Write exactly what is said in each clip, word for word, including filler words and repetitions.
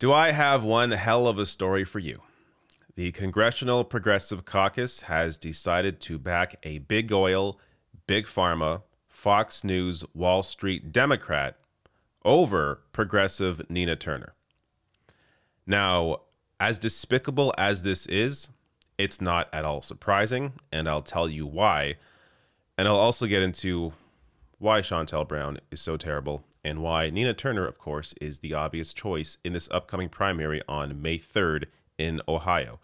Do I have one hell of a story for you? The Congressional Progressive Caucus has decided to back a big oil, big pharma, Fox News, Wall Street Democrat over progressive Nina Turner. Now, as despicable as this is, it's not at all surprising, and I'll tell you why. And I'll also get into why Shontel Brown is so terrible, and why Nina Turner, of course, is the obvious choice in this upcoming primary on May third in Ohio.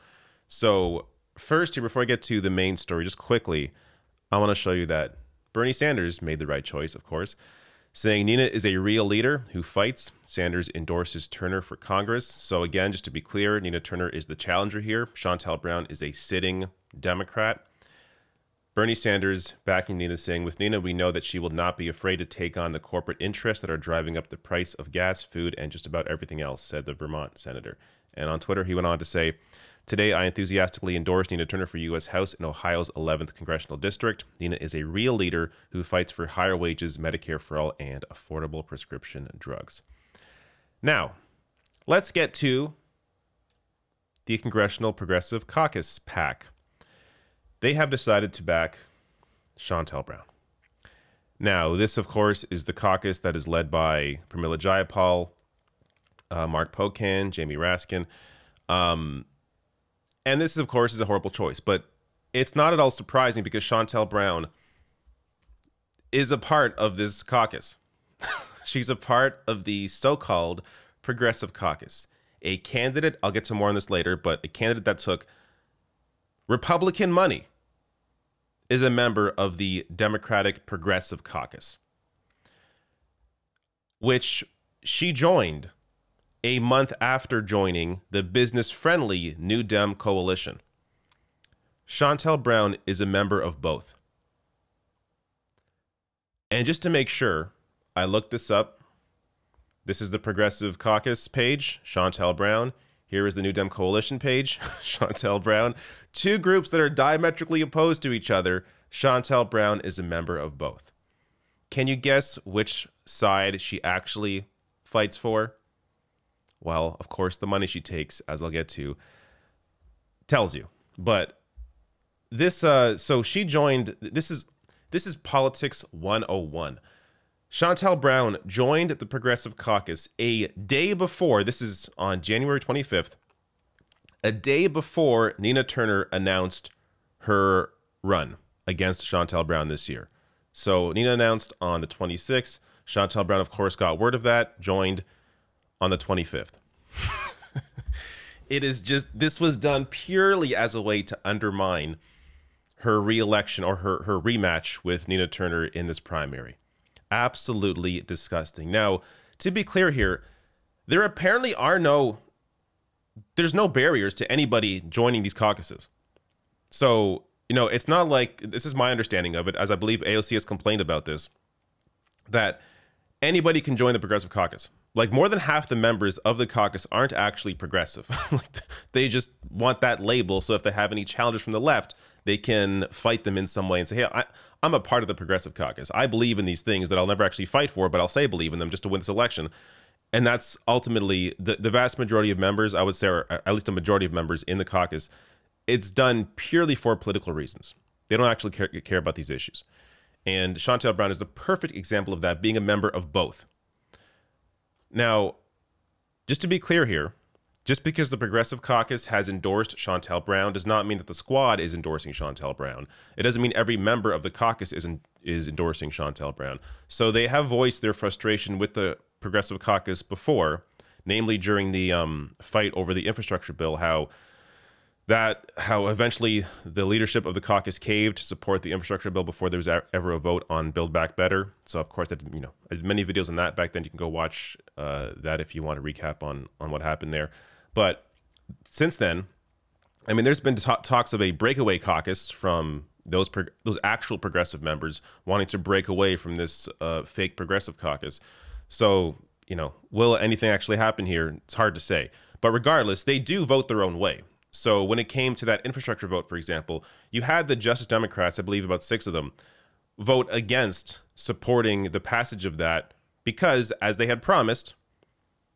So first, here, before I get to the main story, just quickly, I want to show you that Bernie Sanders made the right choice, of course, saying Nina is a real leader who fights. Sanders endorses Turner for Congress. So again, just to be clear, Nina Turner is the challenger here. Shontel Brown is a sitting Democrat. Bernie Sanders backing Nina, saying, with Nina, we know that she will not be afraid to take on the corporate interests that are driving up the price of gas, food, and just about everything else, said the Vermont senator. And on Twitter, he went on to say, today I enthusiastically endorse Nina Turner for U S House in Ohio's eleventh Congressional District. Nina is a real leader who fights for higher wages, Medicare for all, and affordable prescription drugs. Now, let's get to the Congressional Progressive Caucus PAC. They have decided to back Shontel Brown. Now, this, of course, is the caucus that is led by Pramila Jayapal, uh, Mark Pocan, Jamie Raskin. Um, and this, of course, is a horrible choice. But it's not at all surprising, because Shontel Brown is a part of this caucus. She's a part of the so-called Progressive Caucus. A candidate, I'll get to more on this later, but a candidate that took Republican money is a member of the Democratic Progressive Caucus, which she joined a month after joining the business-friendly New Dem Coalition. Shontel Brown is a member of both. And just to make sure, I looked this up. This is the Progressive Caucus page, Shontel Brown. Here is the New Dem Coalition page, Shontel Brown. Two groups that are diametrically opposed to each other. Shontel Brown is a member of both. Can you guess which side she actually fights for? Well, of course, the money she takes, as I'll get to, tells you. But this, uh, so she joined, this is, this is politics one oh one. Shontel Brown joined the Progressive Caucus a day before, this is on January twenty-fifth, a day before Nina Turner announced her run against Shontel Brown this year. So Nina announced on the twenty-sixth. Shontel Brown, of course, got word of that, joined on the twenty-fifth. It is just, this was done purely as a way to undermine her re-election or her, her rematch with Nina Turner in this primary. Absolutely disgusting. Now, to be clear here, there apparently are no, there's no barriers to anybody joining these caucuses. So, you know, it's not like, this is my understanding of it, as I believe A O C has complained about this, that anybody can join the Progressive Caucus. Like, more than half the members of the caucus aren't actually progressive. Like, they just want that label, so if they have any challenges from the left, they can fight them in some way and say, hey, I, I'm a part of the Progressive Caucus. I believe in these things that I'll never actually fight for, but I'll say believe in them just to win this election. And that's ultimately the, the vast majority of members, I would say, or at least a majority of members in the caucus. It's done purely for political reasons. They don't actually care, care about these issues. And Shontel Brown is the perfect example of that, being a member of both. Now, just to be clear here, just because the Progressive Caucus has endorsed Shontel Brown does not mean that the squad is endorsing Shontel Brown. It doesn't mean every member of the caucus is, in, is endorsing Shontel Brown. So they have voiced their frustration with the Progressive Caucus before, namely during the um, fight over the infrastructure bill, how that how eventually the leadership of the caucus caved to support the infrastructure bill before there was ever a vote on Build Back Better. So, of course, that, you know, many videos on that back then. You can go watch uh, that if you want to recap on, on what happened there. But since then, I mean, there's been talks of a breakaway caucus from those pro those actual progressive members wanting to break away from this uh, fake Progressive Caucus. So, you know, will anything actually happen here? It's hard to say. But regardless, they do vote their own way. So when it came to that infrastructure vote, for example, you had the Justice Democrats, I believe about six of them, vote against supporting the passage of that because, as they had promised,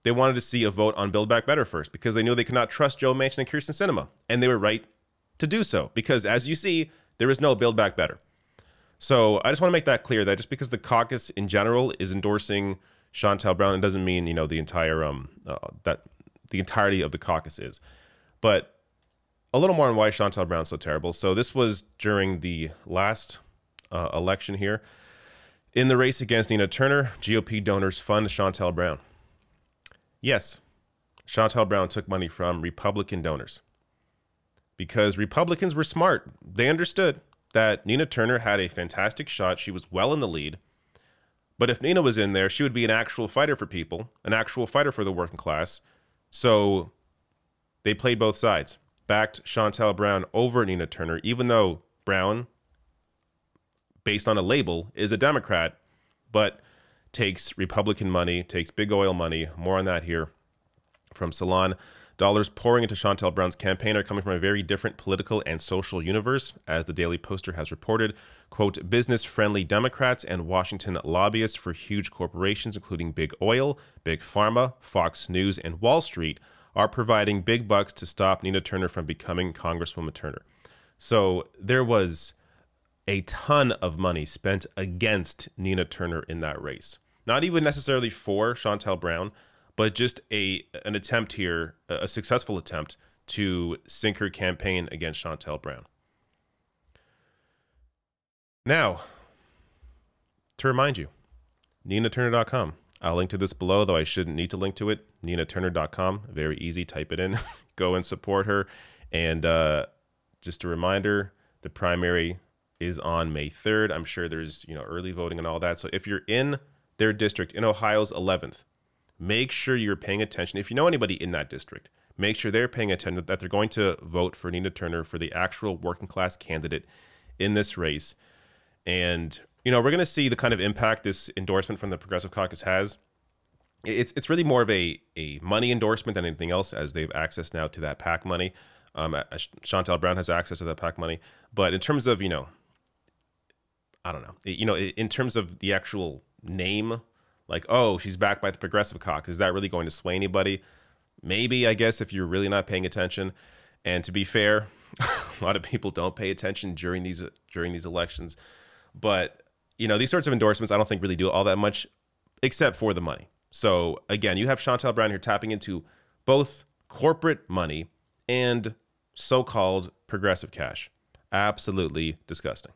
They wanted to see a vote on Build Back Better first because they knew they could not trust Joe Manchin and Kirsten Sinema. And they were right to do so because, as you see, there is no Build Back Better. So I just want to make that clear, that just because the caucus in general is endorsing Shontel Brown, it doesn't mean, you know, the entire um uh, that the entirety of the caucus is. But a little more on why Shontel Brown's so terrible. So this was during the last uh, election here. In the race against Nina Turner, G O P donors fund Shontel Brown. Yes, Shontel Brown took money from Republican donors because Republicans were smart. They understood that Nina Turner had a fantastic shot. She was well in the lead. But if Nina was in there, she would be an actual fighter for people, an actual fighter for the working class. So they played both sides, backed Shontel Brown over Nina Turner, even though Brown, based on a label, is a Democrat, but takes Republican money, takes big oil money. More on that here from Salon. Dollars pouring into Shontel Brown's campaign are coming from a very different political and social universe, as the Daily Poster has reported. Quote, business-friendly Democrats and Washington lobbyists for huge corporations, including Big Oil, Big Pharma, Fox News, and Wall Street, are providing big bucks to stop Nina Turner from becoming Congresswoman Turner. So there was a ton of money spent against Nina Turner in that race. Not even necessarily for Shontel Brown, but just a an attempt here, a successful attempt to sink her campaign against Shontel Brown. Now, to remind you, Nina Turner dot com. I'll link to this below, though I shouldn't need to link to it. Nina Turner dot com, very easy, type it in, go and support her. And uh, just a reminder, the primary is on May third. I'm sure there's, you know, early voting and all that. So if you're in their district, in Ohio's eleventh, make sure you're paying attention. If you know anybody in that district, make sure they're paying attention, that they're going to vote for Nina Turner, for the actual working class candidate in this race. And, you know, we're going to see the kind of impact this endorsement from the Progressive Caucus has. It's, it's really more of a, a money endorsement than anything else, as they've access now to that PAC money. Um, Shontel Brown has access to that PAC money. But in terms of, you know, I don't know, you know, in terms of the actual name, like, oh, she's backed by the Progressive Caucus, is that really going to sway anybody? Maybe, I guess, if you're really not paying attention. And to be fair, a lot of people don't pay attention during these during these elections. But, you know, these sorts of endorsements, I don't think really do all that much, except for the money. So, again, you have Shontel Brown here tapping into both corporate money and so-called progressive cash. Absolutely disgusting.